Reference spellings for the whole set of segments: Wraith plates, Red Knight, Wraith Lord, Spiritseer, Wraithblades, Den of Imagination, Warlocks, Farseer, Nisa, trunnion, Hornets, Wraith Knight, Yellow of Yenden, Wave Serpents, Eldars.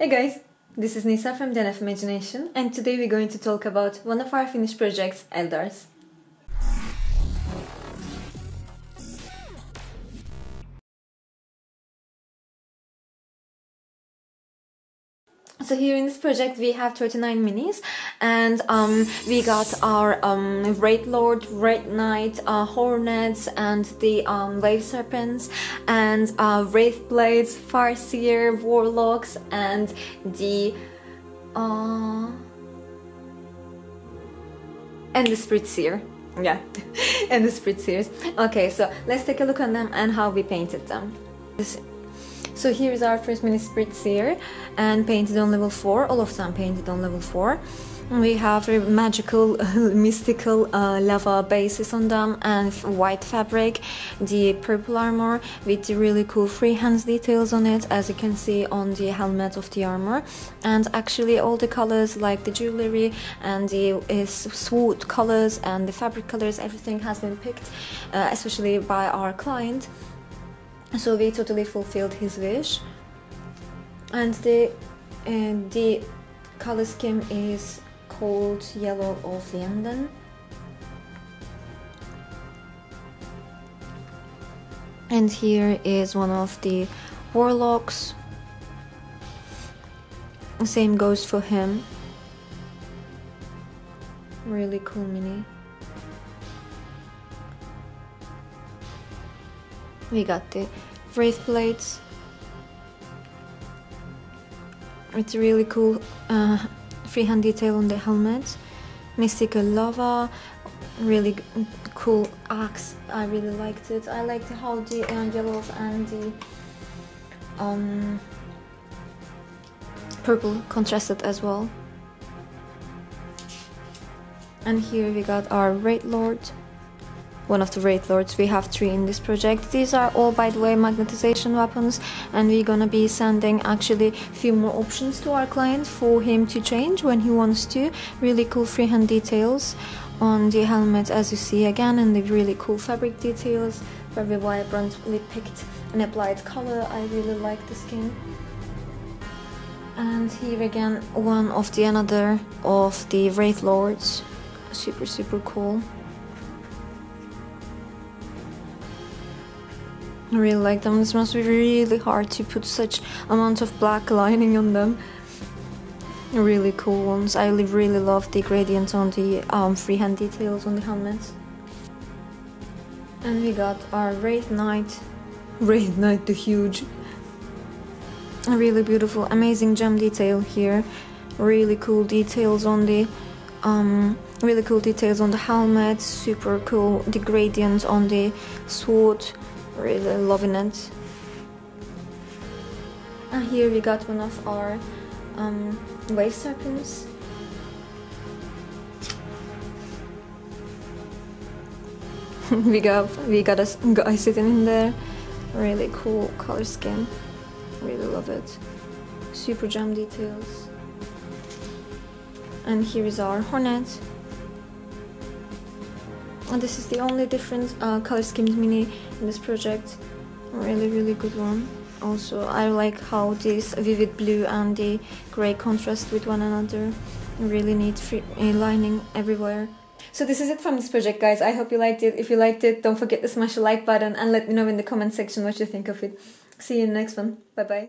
Hey guys, this is Nisa from Den of Imagination, and today we're going to talk about one of our finished projects, Eldars. So here in this project we have 39 minis, and we got our Wraith Lord, Red Knight, Hornets, and the Wave Serpents, and Wraithblades, Farseer, Warlocks, and the Spiritseer. Yeah, and the Spiritseers. Okay, so let's take a look on them and how we painted them. So here is our first mini Spiritseer, and painted on level 4, all of them painted on level 4. We have a magical, mystical lava bases on them, and white fabric, the purple armor with the really cool freehands details on it, as you can see on the helmet of the armor. And actually all the colors, like the jewelry and the sword colors and the fabric colors, everything has been picked, especially by our client. So we totally fulfilled his wish, and the color scheme is called Yellow of Yenden, and here is one of the Warlocks. Same goes for him. Really cool mini. We got the Wraith plates. It's really cool freehand detail on the helmet. Mystical lava, really cool axe. I really liked it. I liked how the yellow and the purple contrasted as well. And here we got our Wraith Lord. One of the Wraith Lords. We have 3 in this project. These are all, by the way, magnetization weapons, and we're gonna be sending actually a few more options to our client for him to change when he wants to. Really cool freehand details on the helmet, as you see again, and the really cool fabric details, very vibrantly picked and applied color. I really like the skin. And here again, one of the another of the Wraith Lords. Super, super cool. I really like them. This must be really hard to put such amount of black lining on them. Really cool ones. I really love the gradients on the freehand details on the helmets. And we got our Wraith Knight. Wraith Knight the Huge. A really beautiful, amazing gem detail here. Really cool details on the helmet. Super cool. The gradients on the sword. Really loving it. And here we got one of our Wave Serpents. we got a guy sitting in there. Really cool color scheme. Really love it. Super gem details. And here is our Hornet. And this is the only different color schemed mini in this project. Really, really good one. Also, I like how this vivid blue and the grey contrast with one another. Really neat free lining everywhere. So this is it from this project, guys. I hope you liked it. If you liked it, don't forget to smash the like button and let me know in the comment section what you think of it. See you in the next one. Bye bye.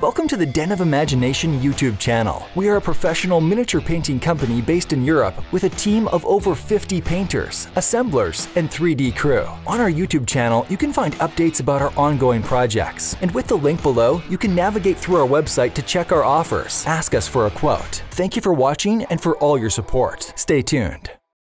Welcome to the Den of Imagination YouTube channel. We are a professional miniature painting company based in Europe with a team of over 50 painters, assemblers, and 3D crew. On our YouTube channel, you can find updates about our ongoing projects. And with the link below, you can navigate through our website to check our offers, ask us for a quote. Thank you for watching and for all your support. Stay tuned.